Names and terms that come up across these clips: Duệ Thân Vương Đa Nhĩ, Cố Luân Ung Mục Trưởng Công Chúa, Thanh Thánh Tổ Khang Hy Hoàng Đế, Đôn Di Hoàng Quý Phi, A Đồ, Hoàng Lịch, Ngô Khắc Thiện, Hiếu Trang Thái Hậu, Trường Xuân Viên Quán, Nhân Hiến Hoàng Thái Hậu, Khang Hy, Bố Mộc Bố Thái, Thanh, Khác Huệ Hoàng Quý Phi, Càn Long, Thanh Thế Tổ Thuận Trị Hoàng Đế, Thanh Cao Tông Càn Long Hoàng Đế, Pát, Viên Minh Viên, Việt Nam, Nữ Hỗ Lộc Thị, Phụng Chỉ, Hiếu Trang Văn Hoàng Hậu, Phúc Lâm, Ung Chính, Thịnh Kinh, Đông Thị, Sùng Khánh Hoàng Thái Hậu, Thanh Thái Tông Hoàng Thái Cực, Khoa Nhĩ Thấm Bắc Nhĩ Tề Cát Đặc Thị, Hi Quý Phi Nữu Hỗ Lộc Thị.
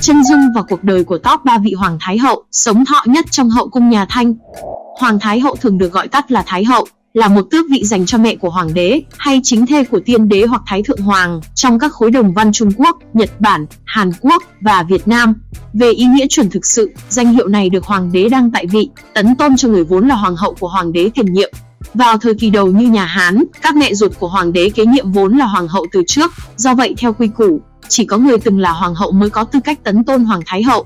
chân dung vào cuộc đời của top 3 vị Hoàng Thái Hậu sống thọ nhất trong hậu cung nhà Thanh. Hoàng Thái Hậu thường được gọi tắt là Thái Hậu, là một tước vị dành cho mẹ của Hoàng đế hay chính thê của tiên đế hoặc Thái Thượng Hoàng trong các khối đồng văn Trung Quốc, Nhật Bản, Hàn Quốc và Việt Nam. Về ý nghĩa chuẩn thực sự, danh hiệu này được Hoàng đế đang tại vị tấn tôn cho người vốn là Hoàng hậu của Hoàng đế tiền nhiệm. Vào thời kỳ đầu như nhà Hán, các mẹ ruột của Hoàng đế kế nhiệm vốn là Hoàng hậu từ trước, do vậy theo quy củ, chỉ có người từng là Hoàng hậu mới có tư cách tấn tôn Hoàng Thái Hậu.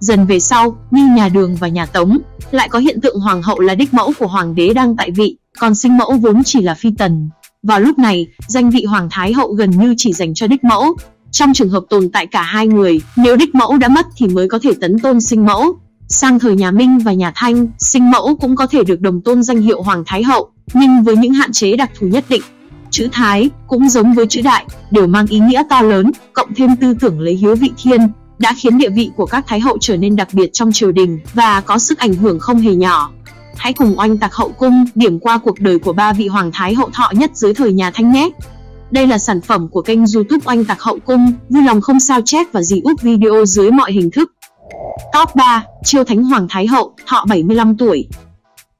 Dần về sau, như nhà Đường và nhà Tống, lại có hiện tượng Hoàng hậu là đích mẫu của Hoàng đế đang tại vị, còn sinh mẫu vốn chỉ là phi tần. Vào lúc này, danh vị Hoàng Thái Hậu gần như chỉ dành cho đích mẫu. Trong trường hợp tồn tại cả hai người, nếu đích mẫu đã mất thì mới có thể tấn tôn sinh mẫu. Sang thời nhà Minh và nhà Thanh, sinh mẫu cũng có thể được đồng tôn danh hiệu Hoàng Thái Hậu, nhưng với những hạn chế đặc thù nhất định. Chữ Thái, cũng giống với chữ Đại, đều mang ý nghĩa to lớn, cộng thêm tư tưởng lấy hiếu vị thiên, đã khiến địa vị của các Thái Hậu trở nên đặc biệt trong triều đình và có sức ảnh hưởng không hề nhỏ. Hãy cùng Oanh Tạc Hậu Cung điểm qua cuộc đời của 3 vị Hoàng Thái Hậu thọ nhất dưới thời nhà Thanh nhé. Đây là sản phẩm của kênh YouTube Oanh Tạc Hậu Cung, vui lòng không sao chép và dí úp video dưới mọi hình thức. Top 3, Chiêu Thánh Hoàng Thái Hậu, thọ 75 tuổi.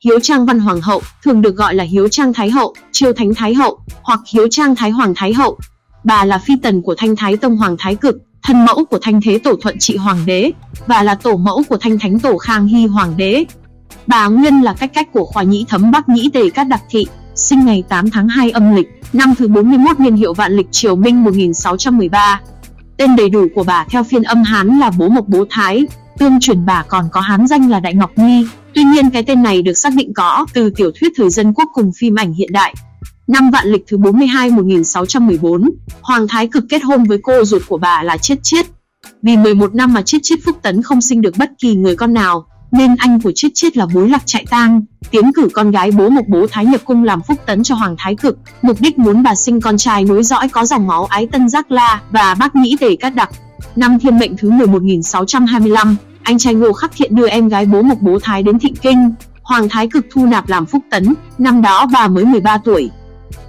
Hiếu Trang Văn Hoàng Hậu, thường được gọi là Hiếu Trang Thái Hậu, Chiêu Thánh Thái Hậu hoặc Hiếu Trang Thái Hoàng Thái Hậu. Bà là phi tần của Thanh Thái Tông Hoàng Thái Cực, thân mẫu của Thanh Thế Tổ Thuận Trị Hoàng Đế và là tổ mẫu của Thanh Thánh Tổ Khang Hy Hoàng Đế. Bà nguyên là cách cách của Khoa Nhĩ Thấm Bắc Nhĩ Tề Cát Đặc Thị, sinh ngày 8 tháng 2 âm lịch, năm thứ 41 niên hiệu Vạn Lịch triều Minh 1613. Tên đầy đủ của bà theo phiên âm Hán là Bố Mộc Bố Thái, tương truyền bà còn có Hán danh là Đại Ngọc Nhi. Tuy nhiên cái tên này được xác định có từ tiểu thuyết thời dân quốc cùng phim ảnh hiện đại. Năm Vạn Lịch thứ 42 1614, Hoàng Thái Cực kết hôn với cô ruột của bà là Chiết Chiết. Vì 11 năm mà Chiết Chiết phúc tấn không sinh được bất kỳ người con nào, nên anh của Chiết Chiết là Bố Lạc Chạy tang, tiến cử con gái Bố Mộc Bố Thái nhập cung làm phúc tấn cho Hoàng Thái Cực, mục đích muốn bà sinh con trai nối dõi có dòng máu Ái Tân Giác La và Bắc Nhĩ Tề Cát Đặc. Năm Thiên Mệnh thứ 1625, anh trai Ngô Khắc Thiện đưa em gái Bố Mộc Bố Thái đến Thịnh Kinh, Hoàng Thái Cực thu nạp làm phúc tấn, năm đó bà mới 13 tuổi.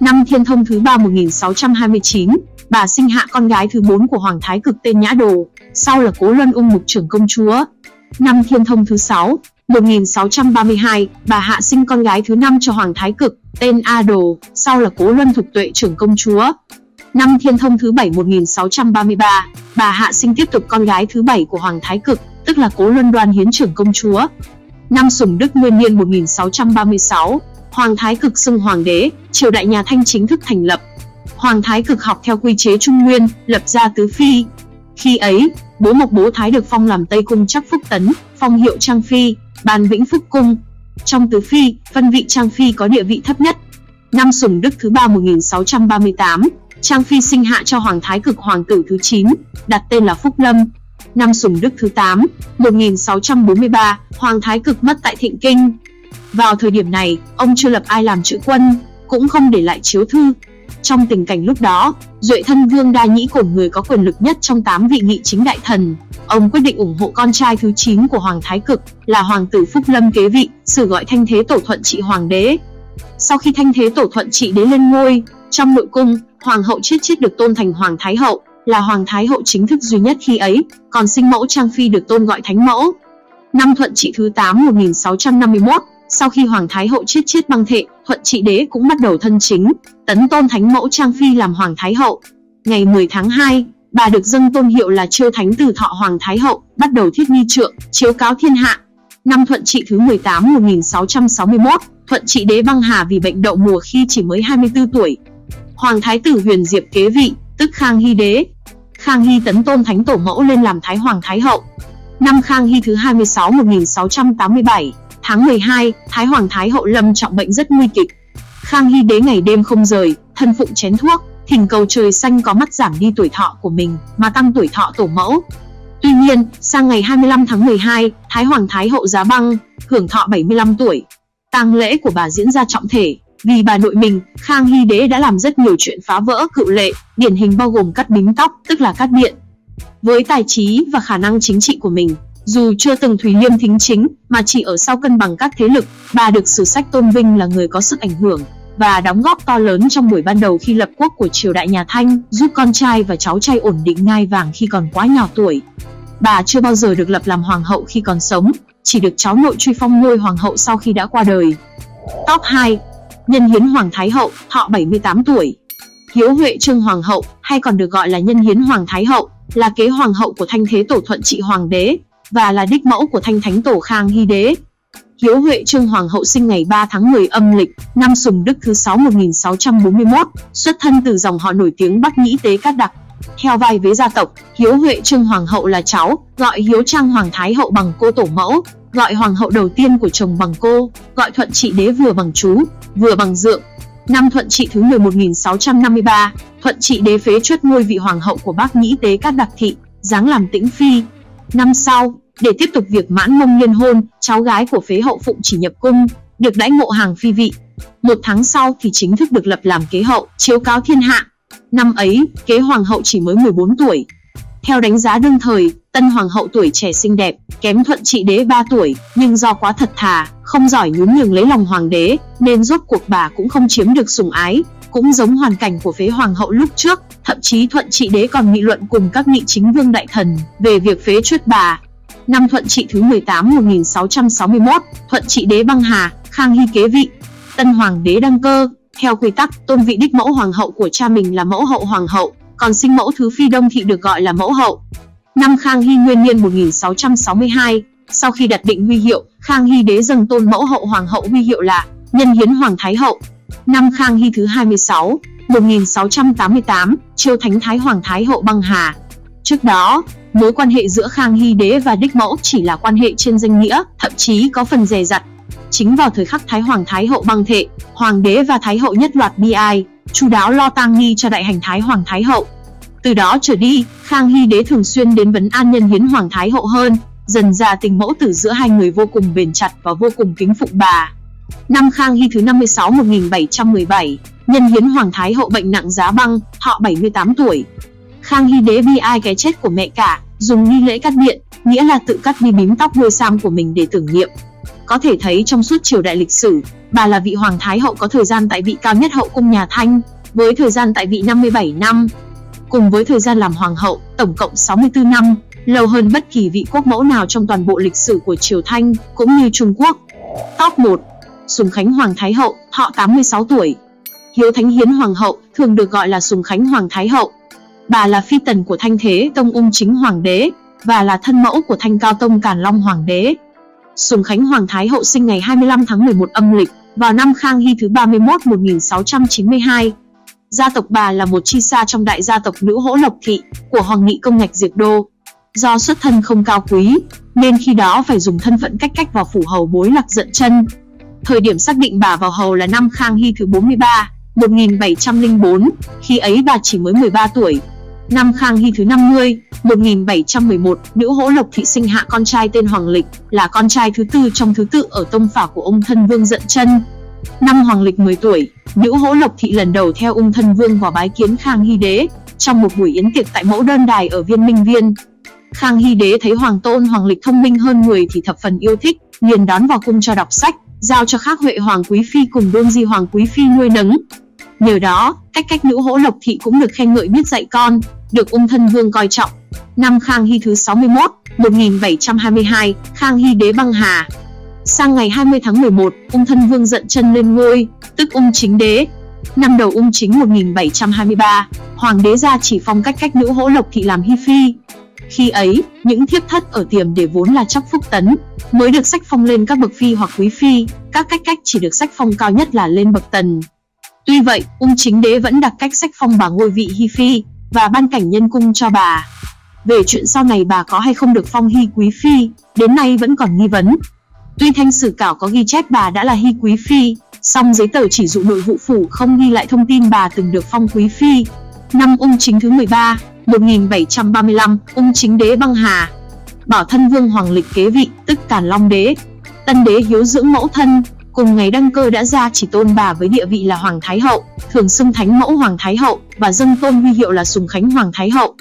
Năm Thiên Thông thứ 3 1629, bà sinh hạ con gái thứ 4 của Hoàng Thái Cực tên Nhã Đồ, sau là Cố Luân Ung Mục Trưởng Công Chúa. Năm Thiên Thông thứ 6, 1632, bà hạ sinh con gái thứ 5 cho Hoàng Thái Cực, tên A Đồ, sau là Cố Luân Thục Tuệ Trưởng Công Chúa. Năm Thiên Thông thứ 7 1633, bà hạ sinh tiếp tục con gái thứ 7 của Hoàng Thái Cực, tức là Cố Luân Đoan Hiến Trưởng Công Chúa. Năm Sùng Đức Nguyên Niên 1636, Hoàng Thái Cực xưng Hoàng đế, triều đại nhà Thanh chính thức thành lập. Hoàng Thái Cực học theo quy chế Trung Nguyên, lập ra tứ phi. Khi ấy, Bố Mộc Bố Thái được phong làm Tây Cung Trắc Phúc Tấn, phong hiệu Trang Phi, ban Vĩnh Phúc Cung. Trong tứ phi, phân vị Trang Phi có địa vị thấp nhất. Năm Sùng Đức thứ 3 1638, Trang Phi sinh hạ cho Hoàng Thái Cực hoàng tử thứ 9, đặt tên là Phúc Lâm. Năm Sùng Đức thứ 8, 1643, Hoàng Thái Cực mất tại Thịnh Kinh. Vào thời điểm này, ông chưa lập ai làm chữ quân, cũng không để lại chiếu thư. Trong tình cảnh lúc đó, Duệ Thân Vương Đa Nhĩ Cổn, người có quyền lực nhất trong 8 vị nghị chính đại thần, ông quyết định ủng hộ con trai thứ 9 của Hoàng Thái Cực là Hoàng tử Phúc Lâm kế vị, sử gọi Thanh Thế Tổ Thuận Trị Hoàng Đế. Sau khi Thanh Thế Tổ Thuận Trị Đế lên ngôi, trong nội cung, Hoàng hậu Chiết Chiết được tôn thành Hoàng Thái Hậu, là Hoàng Thái Hậu chính thức duy nhất khi ấy, còn sinh mẫu Trang Phi được tôn gọi Thánh Mẫu. Năm Thuận Trị thứ 8 1651, sau khi Hoàng Thái Hậu Chiết Chiết băng thệ, Thuận Trị Đế cũng bắt đầu thân chính, tấn tôn Thánh Mẫu Trang Phi làm Hoàng Thái Hậu. Ngày 10 tháng 2, bà được dâng tôn hiệu là Chiêu Thánh Từ Thọ Hoàng Thái Hậu, bắt đầu thiết nghi trượng, chiếu cáo thiên hạ. Năm Thuận Trị thứ 18 1661, Thuận Trị Đế băng hà vì bệnh đậu mùa khi chỉ mới 24 tuổi. Hoàng Thái Tử Huyền Diệp kế vị, tức Khang Hy Đế. Khang Hy tấn tôn Thánh Tổ Mẫu lên làm Thái Hoàng Thái Hậu. Năm Khang Hy thứ 26 1687, tháng 12, Thái Hoàng Thái Hậu lâm trọng bệnh rất nguy kịch. Khang Hy Đế ngày đêm không rời, thân phụng chén thuốc, thỉnh cầu trời xanh có mắt giảm đi tuổi thọ của mình mà tăng tuổi thọ tổ mẫu. Tuy nhiên, sang ngày 25 tháng 12, Thái Hoàng Thái Hậu giá băng, hưởng thọ 75 tuổi. Tang lễ của bà diễn ra trọng thể, vì bà nội mình, Khang Hy Đế đã làm rất nhiều chuyện phá vỡ cựu lệ, điển hình bao gồm cắt bím tóc, tức là cắt điện. Với tài trí và khả năng chính trị của mình, dù chưa từng thùy liêm thính chính, mà chỉ ở sau cân bằng các thế lực, bà được sử sách tôn vinh là người có sức ảnh hưởng và đóng góp to lớn trong buổi ban đầu khi lập quốc của triều đại nhà Thanh, giúp con trai và cháu trai ổn định ngai vàng khi còn quá nhỏ tuổi. Bà chưa bao giờ được lập làm hoàng hậu khi còn sống, chỉ được cháu nội truy phong ngôi hoàng hậu sau khi đã qua đời. Top 2. Nhân Hiến Hoàng Thái Hậu, thọ 78 tuổi. Hiếu Huệ Trương Hoàng Hậu, hay còn được gọi là Nhân Hiến Hoàng Thái Hậu, là kế hoàng hậu của Thanh Thế Tổ Thuận Trị Hoàng Đế và là đích mẫu của Thanh Thánh Tổ Khang Hy Đế. Hiếu Huệ Trương Hoàng Hậu sinh ngày 3 tháng 10 âm lịch, năm Sùng Đức thứ 6 1641, xuất thân từ dòng họ nổi tiếng Bắc Nhĩ Tế Cát Đặc. Theo vai vế gia tộc, Hiếu Huệ Trương Hoàng Hậu là cháu, gọi Hiếu Trang Hoàng Thái Hậu bằng cô tổ mẫu, gọi Hoàng hậu đầu tiên của chồng bằng cô, gọi Thuận Trị Đế vừa bằng chú, vừa bằng dượng. Năm Thuận Trị thứ 11 1653, Thuận Trị Đế phế truất ngôi vị hoàng hậu của Bắc Nhĩ Tế Cát Đặc Thị, giáng làm Tĩnh Phi. Năm sau, để tiếp tục việc mãn mông liên hôn, cháu gái của phế hậu Phụng Chỉ nhập cung, được đãi ngộ hàng phi vị. Một tháng sau thì chính thức được lập làm kế hậu, chiếu cáo thiên hạ. Năm ấy, kế hoàng hậu chỉ mới 14 tuổi. Theo đánh giá đương thời, tân hoàng hậu tuổi trẻ xinh đẹp, kém Thuận Trị Đế 3 tuổi, nhưng do quá thật thà, không giỏi nhún nhường lấy lòng hoàng đế, nên rốt cuộc bà cũng không chiếm được sủng ái, cũng giống hoàn cảnh của phế hoàng hậu lúc trước, thậm chí Thuận Trị Đế còn nghị luận cùng các nghị chính vương đại thần về việc phế truất bà. Năm Thuận Trị thứ 18 1661, Thuận Trị Đế băng hà, Khang Hy kế vị. Tân hoàng đế đăng cơ, theo quy tắc, tôn vị đích mẫu hoàng hậu của cha mình là mẫu hậu hoàng hậu, còn sinh mẫu thứ phi đông thị được gọi là mẫu hậu. Năm Khang Hy nguyên niên 1662, sau khi đặt định huy hiệu, Khang Hy Đế dâng tôn mẫu hậu hoàng hậu huy hiệu là Nhân Hiến Hoàng Thái Hậu. Năm Khang Hy thứ 26, 1688, Chiêu Thánh Thái Hoàng Thái Hậu băng hà. Trước đó, mối quan hệ giữa Khang Hy Đế và đích mẫu chỉ là quan hệ trên danh nghĩa, thậm chí có phần dè dặt. Chính vào thời khắc Thái Hoàng Thái Hậu băng thệ, Hoàng đế và Thái Hậu nhất loạt bi ai, chu đáo lo tang nghi cho đại hành Thái Hoàng Thái Hậu. Từ đó trở đi, Khang Hy Đế thường xuyên đến vấn an Nhân Hiến Hoàng Thái Hậu hơn, dần ra tình mẫu tử giữa hai người vô cùng bền chặt và vô cùng kính phục bà. Năm Khang Hy thứ 56 1717, Nhân Hiến Hoàng Thái Hậu bệnh nặng giá băng, thọ 78 tuổi. Khang Hy Đế bi ai cái chết của mẹ cả, dùng nghi lễ cắt điện, nghĩa là tự cắt đi bím tóc đuôi sam của mình để tưởng niệm. Có thể thấy trong suốt triều đại lịch sử, bà là vị hoàng thái hậu có thời gian tại vị cao nhất hậu cung nhà Thanh, với thời gian tại vị 57 năm. Cùng với thời gian làm hoàng hậu, tổng cộng 64 năm, lâu hơn bất kỳ vị quốc mẫu nào trong toàn bộ lịch sử của triều Thanh, cũng như Trung Quốc. Top 1. Sùng Khánh Hoàng Thái Hậu, thọ 86 tuổi. Hiếu Thánh Hiến Hoàng Hậu, thường được gọi là Sùng Khánh Hoàng Thái Hậu. Bà là phi tần của Thanh Thế Tông Ung Chính Hoàng Đế, và là thân mẫu của Thanh Cao Tông Càn Long Hoàng Đế. Sùng Khánh Hoàng Thái Hậu sinh ngày 25 tháng 11 âm lịch, vào năm Khang Hy thứ 31 1692. Gia tộc bà là một chi xa trong đại gia tộc Nữ Hỗ Lộc Thị của Hoàng Nghị Công Ngạch Diệt Đô. Do xuất thân không cao quý, nên khi đó phải dùng thân phận cách vào phủ hầu Bối Lạc Giận Chân. Thời điểm xác định bà vào hầu là năm Khang Hy thứ 43, 1704, khi ấy bà chỉ mới 13 tuổi. Năm Khang Hy thứ 50, 1711, Nữ Hỗ Lộc Thị sinh hạ con trai tên Hoàng Lịch, là con trai thứ tư trong thứ tự ở tông phả của Ung Thân Vương Giận Chân. Năm Hoàng Lịch 10 tuổi, Nữ Hỗ Lộc Thị lần đầu theo Ung Thân Vương vào bái kiến Khang Hy Đế, trong một buổi yến tiệc tại mẫu đơn đài ở Viên Minh Viên. Khang Hy Đế thấy hoàng tôn Hoàng Lịch thông minh hơn người thì thập phần yêu thích, liền đón vào cung cho đọc sách, giao cho Khác Huệ Hoàng Quý Phi cùng Đôn Di Hoàng Quý Phi nuôi nấng. Nhờ đó, cách Nữ Hỗ Lộc Thị cũng được khen ngợi biết dạy con, được Ung Thân Vương coi trọng. Năm Khang Hy thứ 61, 1722, Khang Hy Đế băng hà. Sang ngày 20 tháng 11, Ung Thân Vương Giận Chân lên ngôi, tức Ung Chính Đế. Năm đầu Ung Chính 1723, Hoàng đế ra chỉ phong cách Nữ Hỗ Lộc Thị làm Hi Phi. Khi ấy, những thiếp thất ở Tiềm Để vốn là chắc phúc tấn, mới được sách phong lên các bậc phi hoặc quý phi, các cách chỉ được sách phong cao nhất là lên bậc tần. Tuy vậy, Ung Chính Đế vẫn đặt cách sách phong bà ngôi vị Hi Phi, và ban cảnh nhân cung cho bà. Về chuyện sau này bà có hay không được phong Hi Quý Phi, đến nay vẫn còn nghi vấn. Tuy Thanh Sử Cảo có ghi chép bà đã là Hi Quý Phi, song giấy tờ chỉ dụ nội vụ phủ không ghi lại thông tin bà từng được phong Quý Phi. Năm Ung Chính thứ 13, 1735, Ung Chính Đế băng hà. Bảo thân vương Hoàng Lịch kế vị, tức Càn Long Đế. Tân đế hiếu dưỡng mẫu thân, cùng ngày đăng cơ đã ra chỉ tôn bà với địa vị là Hoàng Thái Hậu, thường xưng Thánh Mẫu Hoàng Thái Hậu, và dâng tôn huy hiệu là Sùng Khánh Hoàng Thái Hậu.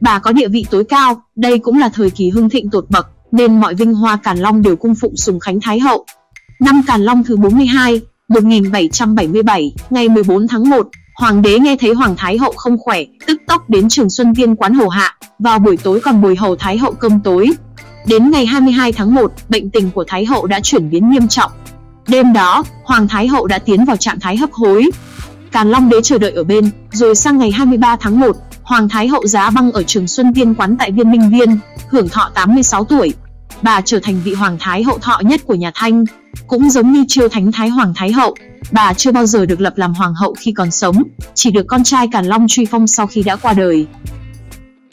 Bà có địa vị tối cao, đây cũng là thời kỳ hưng thịnh tột bậc, nên mọi vinh hoa Càn Long đều cung phụng Sùng Khánh Thái Hậu. Năm Càn Long thứ 42, 1777, ngày 14 tháng 1, Hoàng đế nghe thấy Hoàng Thái Hậu không khỏe, tức tốc đến Trường Xuân Viên Quán hầu hạ, vào buổi tối còn bồi hầu Thái Hậu cơm tối. Đến ngày 22 tháng 1, bệnh tình của Thái Hậu đã chuyển biến nghiêm trọng. Đêm đó, Hoàng Thái Hậu đã tiến vào trạng thái hấp hối. Càn Long đế chờ đợi ở bên, rồi sang ngày 23 tháng 1, Hoàng Thái Hậu giá băng ở Trường Xuân Viên Quán tại Viên Minh Viên, hưởng thọ 86 tuổi. Bà trở thành vị Hoàng Thái Hậu thọ nhất của nhà Thanh. Cũng giống như Chiêu Thánh Thái Hoàng Thái Hậu, bà chưa bao giờ được lập làm Hoàng hậu khi còn sống, chỉ được con trai Càn Long truy phong sau khi đã qua đời.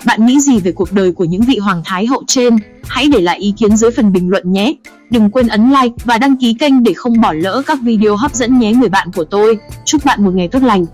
Bạn nghĩ gì về cuộc đời của những vị Hoàng Thái Hậu trên? Hãy để lại ý kiến dưới phần bình luận nhé! Đừng quên ấn like và đăng ký kênh để không bỏ lỡ các video hấp dẫn nhé người bạn của tôi! Chúc bạn một ngày tốt lành!